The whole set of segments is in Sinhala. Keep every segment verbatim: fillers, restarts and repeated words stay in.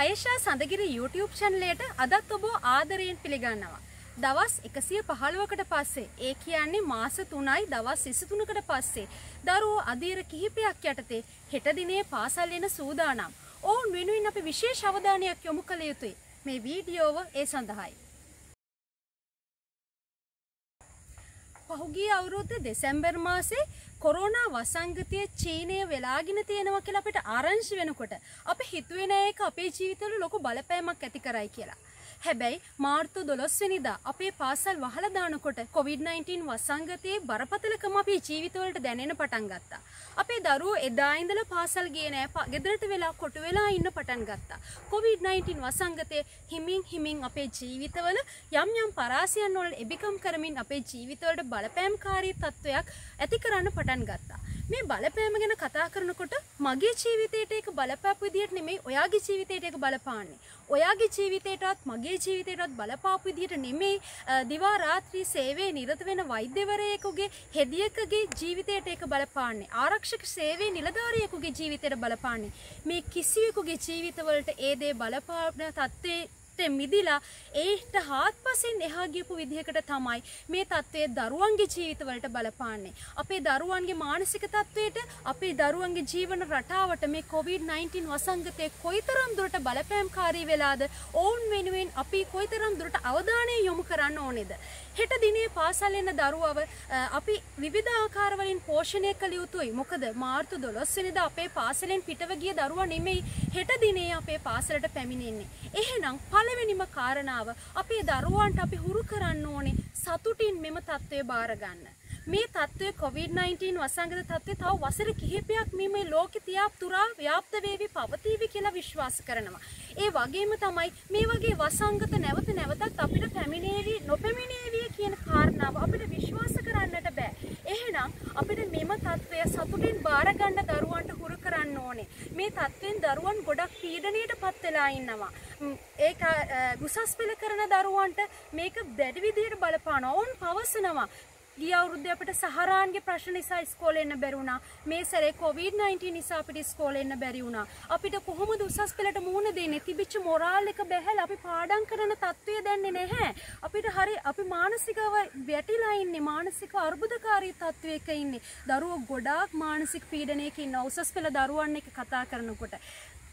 आयेशा संदगिरी यूट्यूब चैनल अदत्तब आदरයෙන් පිළිගන්නවා දවස් එකසිය පහළොවකට පස්සේ ඒ කියන්නේ මාස තුනයි දවස් විසිතුනකට පස්සේ දරුවෝ අධීර කිහිපයක් යටතේ හෙට දිනේ පාසල් යන සූදානම්. ඔවුන් වෙනුවෙන් අපි විශේෂ අවධානයක් යොමු කළ යුතුයි. මේ වීඩියෝව ඒ සඳහායි. පහුගිය අවුරුද්ද දෙසැම්බර් මාසේ කොරෝනා වසංගතයේ චීනය වෙලාගෙන තියෙනවා කියලා අපිට ආරංචි වෙනකොට අපි හිතුවේ නෑ ඒක අපේ ජීවිතවල ලොකු බලපෑමක් ඇති කරයි කියලා. හැබැයි මාර්තු දොළොස් වෙනිදා අපේ පාසල් වහලා දානකොට කොවිඩ් නයින්ටීන් වසංගතයේ බරපතලකම අපේ ජීවිතවලට දැනෙන්න පටන් ගත්තා. අපේ දරුවෝ එදා ඉඳලා පාසල් ගියේ නැහැ. ගෙදරට වෙලා කොටු වෙලා ඉන්න පටන් ගත්තා. කොවිඩ් නයින්ටීන් වසංගතයේ හිමින් හිමින් අපේ ජීවිතවල යම් යම් පරාසයන් වල එබිකම් කරමින් අපේ ජීවිතවලට බලපෑම්කාරී තත්වයක් ඇති කරන්න පටන් ගත්තා. මේ බලපෑම ගැන කතා කරනකොට මගේ ජීවිතේට ඒක බලපෑපු විදියට නෙමෙයි ඔයාගේ ජීවිතේට ඒක බලපාන්නේ. ඔයාගේ ජීවිතේටවත් මගේ ඒ ජීවිතේටත් බලපාපු විදියට නෙමෙයි දිවා රාත්‍රී සේවයේ නිරත වෙන වෛද්‍යවරයෙකුගේ හෙදියකගේ ජීවිතයට ඒක බලපාන්නේ ආරක්ෂක සේවයේ නිලධාරියෙකුගේ ජීවිතයට බලපාන්නේ මේ කිසිවෙකුගේ ජීවිතවලට ඒ දේ බලපාන තත්ත්වයට මිදිලා ඒකට හාත්පසින් එහා ගියපු විදිහකට තමයි මේ තත්ත්වයේ දරුවන්ගේ ජීවිතවලට බලපාන්නේ අපේ දරුවන්ගේ මානසික තත්ත්වයට අපේ දරුවන්ගේ ජීවන රටාවට මේ කොවිඩ් නයින්ටීන් වසංගතයේ කොයිතරම් දුරට බලපෑම්කාරී වෙලාද ඕන් වෙනුවෙන් අපි කොයිතරම් දුරට අවධානය යොමු කරන්න ඕනේද හෙට දිනේ පාසල් යන දරුවව අපි විවිධ ආකාර වලින් පෝෂණය කළ යුතුයි මොකද මාර්තු දොළොස් වෙනිදා අපේ පාසලෙන් පිටව ගිය දරුවා නෙමෙයි හෙට දිනේ අපේ පාසලට පැමිණෙන්නේ එහෙනම් පළවෙනිම කාරණාව අපේ දරුවන්ට අපි හුරු කරන්න ඕනේ සතුටින් මෙම තත්ත්වය බාර ගන්න මේ තත්ත්වය කොවිඩ් නයින්ටීන් වසංගත තත්ත්වය තව වසර කිහිපයක් මේ මේ ලෝකෙ තියාපුරා ව්‍යාප්ත වේවි පවතිවි කියලා විශ්වාස කරනවා. ඒ වගේම තමයි මේ වගේ වසංගත නැවත නැවතත් අපිට පැමිණේවි නොපැමිණේවි කියන කාරණාව අපිට විශ්වාස කරන්නට බෑ. එහෙනම් අපිට මේම තත්ත්වය සතුටින් බාර ගන්න දරුවන්ට හුරු කරන්න ඕනේ. මේ තත්ත්වෙන් දරුවන් ගොඩක් පීඩණයටපත් වෙලා ඉන්නවා. ඒක උසස් පෙළ කරන දරුවන්ට මේක දැඩි විදිහට බලපානවා. ඔවුන් පවසනවා ගිය අවුරුද්දේ අපිට සහරාන්ගේ ප්‍රශ්න නිසා ඉස්කෝලේ යන්න බැරි වුණා. මේ සැරේ කොවිඩ් නයින්ටීන් නිසා අපිට ඉස්කෝලේ යන්න බැරි වුණා. අපිට කොහොමද උසස් පෙළට මුහුණ දෙන්නේ? තිබිච්ච මොරාල් එක බැහැලා අපි පාඩම් කරන තත්ත්වය දැන්නේ නැහැ. අපිට හරි අපි මානසිකව වැටිලා ඉන්නේ. මානසික අර්බුදකාරී තත්ත්වයක ඉන්නේ. දරුවෝ ගොඩාක් මානසික පීඩනයක ඉන්න උසස් පෙළ දරුවන් එක්ක කතා කරනකොට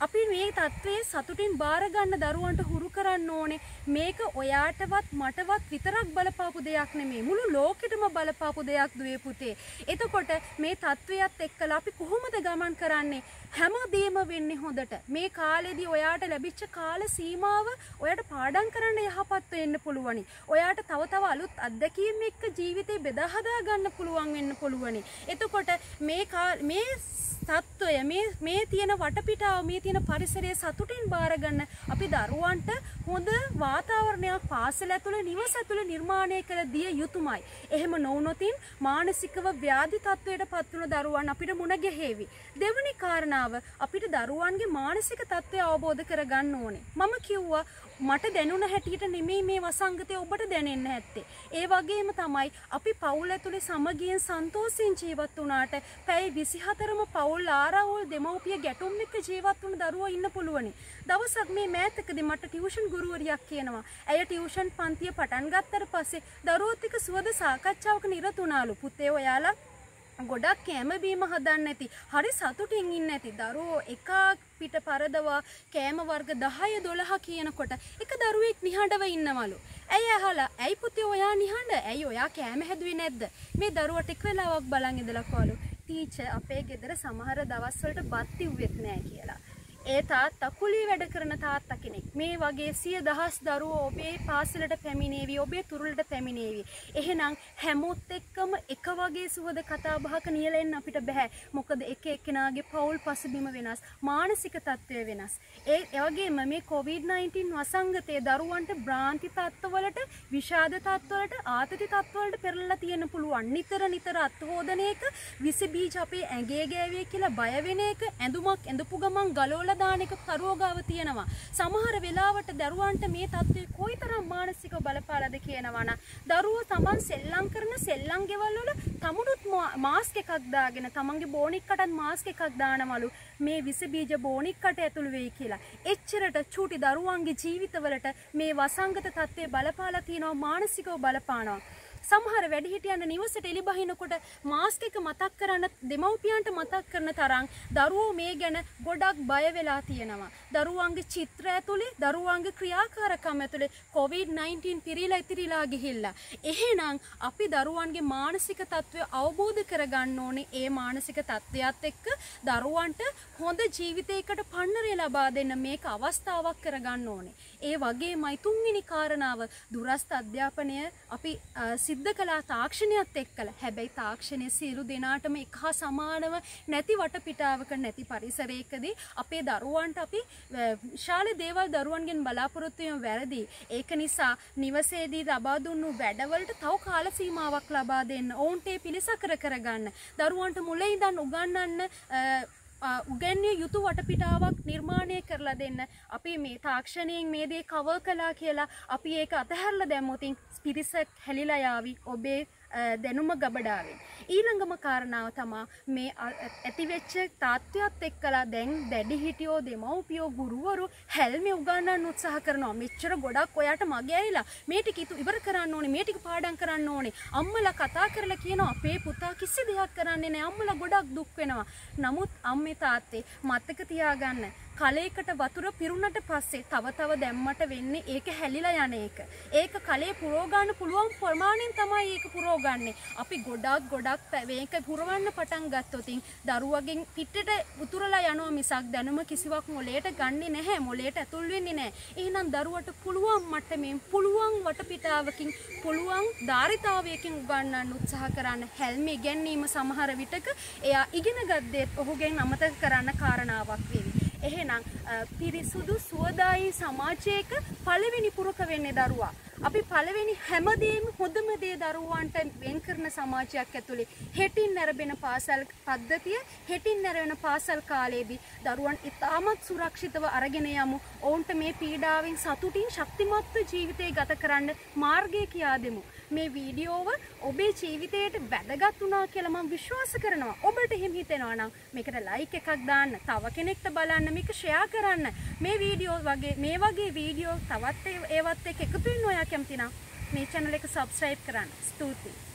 අපි මේ තත්ත්වයේ සතුටින් බාර ගන්න දරුවන්ට හුරු කරන්න ඕනේ මේක ඔයාටවත් මටවත් විතරක් බලපාපු දෙයක් නෙමෙයි මුළු ලෝකෙටම බලපාපු දෙයක් දුවේ පුතේ එතකොට මේ තත්ත්වයත් එක්කලා අපි කොහොමද ගමන් කරන්නේ හැමදේම වෙන්නේ හොඳට මේ කාලෙදී ඔයාට ලැබිච්ච කාල සීමාව ඔයාට පාඩම් කරන්න යහපත් වෙන්න පුළුවනි ඔයාට තව තව අලුත් අත්දැකීම් එක්ක ජීවිතේ බෙදා හදා ගන්න පුළුවන් වෙන්න පුළුවනි එතකොට මේ මේ තත්ත්වය මේ මේ තියෙන වටපිටාව මේ තියෙන පරිසරයේ සතුටින් බාර ගන්න අපි දරුවන්ට හොඳ වාතාවරණයක් පාසල ඇතුළේ නිවස ඇතුළේ නිර්මාණය කර දිය යුතුමයි. එහෙම නොවුනොතින් මානසිකව ව්‍යාධි තත්ත්වයට පත් වුණු දරුවන් අපිට මුණ ගැහෙවි. දෙවනි කාරණාව අපිට දරුවන්ගේ මානසික තත්ත්වය අවබෝධ කර ගන්න ඕනේ. මම කිව්වා මට දැනුණ හැටියට නෙමෙයි මේ වසංගතය ඔබට දැනෙන්න ඇත්තේ. ඒ වගේම තමයි අපි පවුල ඇතුළේ සමගියෙන් සන්තෝෂයෙන් ජීවත් වුණාට පැය විසිහතරම පවුල් ආරවුල් දෙමව්පිය ගැටුම් එක්ක ජීවත් වුණු දරුවෝ ඉන්න පුළුවනි. දවසක් මේ මෑතකදී මට ටියුෂන් ගුරුවරියක් කියනවා. ඇය ටියුෂන් පන්තිය පටන් ගත්තට පස්සේ දරුවෝත් එක්ක සුවද සාකච්ඡාවක නිරත වුණාලු. පුතේ ඔයාලා ගොඩක් කැම බීම හදන්න ඇති. හරි සතුටින් ඉන්න ඇති. දරුවෝ එකක් පිට පරදවා කැම වර්ග දහය දොළහ කියනකොට එක දරුවෙක් නිහඬව ඉන්නවලු. ඇයි අහලා ඇයි පුතේ ඔයා නිහඬ? ඇයි ඔයා කැම හැදුවේ නැද්ද? මේ දරුවා ටික වෙලාවක් බලන් ඉඳලා කවලු. ටීචර් අපේ ගෙදර සමහර දවස්වලට බත් තිව්වෙත් නෑ කියලා. ඒ තාත්තා කුලී වැඩ කරන තාත්තා කෙනෙක්. මේ වගේ සිය දහස් දරුවෝ ඔබේ පාසලට පැමිණේවි, ඔබේ තුරුලට පැමිණේවි. එහෙනම් හැමොත් එක්කම එක වගේ සුහද කතා බහක නියැලෙන්න අපිට බෑ. මොකද එක එක්කෙනාගේ පෞල් පසුබිම වෙනස්, මානසික තත්ත්වය වෙනස්. ඒ එවැගේම මේ කොවිඩ් නයින්ටීන් වසංගතයේ දරුවන්ට භ්‍රාන්ති තත්ත්වවලට, විෂාද තත්ත්වවලට, ආතති තත්ත්වවලට පෙරලලා තියෙන්න පුළුවන්. නිතර නිතර අත්හොදණයක විස බීජ අපේ ඇඟේ ගෑවේ කියලා බය වෙන එක, ඇඳුමක් ඇඳපු ගමන් ගලවලා දාන එක කරෝගාව තියෙනවා. සමහර වෙලාවට දරුවන්ට මේ තත්ත්වය කොයිතරම් මානසිකව බලපාලාද කියනවනම් දරුවෝ Taman සෙල්ලම් කරන සෙල්ලම් ගෙවල් වල ತಮುಡುತ್ ಮಾಸ್ಕ್ ಹಾಕದಾಗೇನ ತಮಂಗೆ ಬೋಣಿಕ್ ಕಟನ್ ಮಾಸ್ಕ್ ಹಾಕದಾಣವಲು ಮೇ ವಿಸ ಬೀಜ ಬೋಣಿಕ್ ಕಟೆ ತುಳುವೇಕಿಲ್ಲ ಎಚ್ಚರಟ ಚೂಟಿ ದರುವಾಂಗಿ ಜೀವಿತವಲಟ ಮೇ ವಸಂಗತ ತತ್ತೆ ಬಲಪಾಲ ತಿನೋ ಮಾನಸಿಕವ ಬಲಪಾಣೋ समहर වැඩිහිටියන්ට නිවසට එලි බහිනකොට මාස්ක් එක මතක් කරන දෙමව්පියන්ට මතක් කරන තරම් දරුවෝ මේ ගැන ගොඩක් බය වෙලා තියෙනවා. දරුවන්ගේ චිත්‍ර ඇතුලේ දරුවන්ගේ ක්‍රියාකාරකම් ඇතුලේ COVID nineteen පිරීලා ඉතිරිලා ගිහිල්ලා. එහෙනම් අපි දරුවන්ගේ මානසික තත්ත්වය අවබෝධ කරගන්න ඕනේ. ඒ මානසික තත්ත්වයත් එක්ක දරුවන්ට හොඳ ජීවිතයකට පන්නරය ලබා දෙන්න මේක අවස්ථාවක් කරගන්න ඕනේ. ඒ වගේමයි තුන්වෙනි කාරණාව දුරස්ථ අධ්‍යාපනය අපි सिद्ध कला ताक्षण्य तेक्कल हैबई ताक्षण्य सीलु दिनाटम एकहा समानव नैति वटपिटावक नैति परिसरेकदी अपे दरुवंट अपि शाले देवल दरुवंगिन बलापुरुत्वयम वेरदी एक निसा निवसेदी लबा दुन्नु වැඩවලට තව කාල සීමාවක් ලබා දෙන්න ඔවුන්ට පිළිසකර කරගන්න දරුවන්ට මුලින් ඉඳන් උගන්වන්න उगन्य युतु वटपिटावक निर्माणय करला देन्न अपि मे ताक्षणिक मे दे कवर कला කියලා අපි ඒක අතහැරලා දැම්මොත් පිරිසක් හැලිලා යාවි ඔබේ දැනුම ගබඩාවේ ඊළඟම කාරණාව තමයි මේ ඇතිවෙච්ච තාත්ත්වයත් එක්කලා දැන් දැඩි හිටියෝ දෙමව්පියෝ ගුරුවරු හැල්මේ උගන්වන්න උත්සාහ කරනවා මෙච්චර ගොඩක් ඔයාට මගේ ඇවිලා මේ ටික ඉවර කරන්න ඕනේ මේ ටික පාඩම් කරන්න ඕනේ අම්මලා කතා කරලා කියනවා අපේ පුතා කිසි දෙයක් කරන්නේ නැහැ අම්මලා ගොඩක් දුක් වෙනවා නමුත් අම්මේ තාත්තේ මතක තියාගන්න කලයකට වතුර පිරුණට පස්සේ තව තව දැම්මට වෙන්නේ ඒක හැලිලා යන එක ඒක කලේ පුරව ගන්න පුළුවන් ප්‍රමාණයෙන් තමයි ඒක පුරව අපි ගොඩක් ගොඩක් මේක පුරවන්න පටන් ගත්තොත් දරුවගෙන් පිටට උතුරලා යනවා මිසක් දැනුම කිසිවක් මොලේට ගන්නේ නැහැ මොලේට ඇතුල් වෙන්නේ නැහැ එහෙනම් දරුවට පුළුවන් මට්ටමින් පුළුවන් වටපිටාවකින් පුළුවන් ධාරිතාවයකින් උගන්වන්න උත්සාහ කරන හැල්මේ ගැනීම සමහර විටක එයා ඉගෙනගත් දේ ඔහුගෙන් අමතක කරන්න කාරණාවක් වෙයි එහෙනම් පිරිසුදු සුවදායි සමාජයක පළවෙනි පුරුක වෙන්නේ දරුවා අපි පළවෙනි හැමදේම හොඳම දේ දරුවන්ට වෙන් කරන සමාජයක් ඇතුලේ හෙටින් නැරඹෙන පාසල් පද්ධතිය හෙටින් නැරඹෙන පාසල් කාලයේදී දරුවන් ඉතාමත් සුරක්ෂිතව අරගෙන යමු ඔවුන්ට මේ පීඩාවෙන් සතුටින් ශක්තිමත් ජීවිතය ගත කරන්න මාර්ගය කියා දෙමු මේ වීඩියෝව ඔබේ ජීවිතයට වැදගත් වුණා කියලා මම විශ්වාස කරනවා ඔබට එහෙම හිතෙනවා නම් මේකට ලයික් එකක් දාන්න තව කෙනෙක්ට බලන්න මේක ෂෙයා කරන්න මේ වීඩියෝ වගේ මේ වගේ වීඩියෝ තවත් ඒවත් එක්ක එකපින් ඔයා කැමතිනම් මේ channel එක subscribe කරන්න ස්තුතියි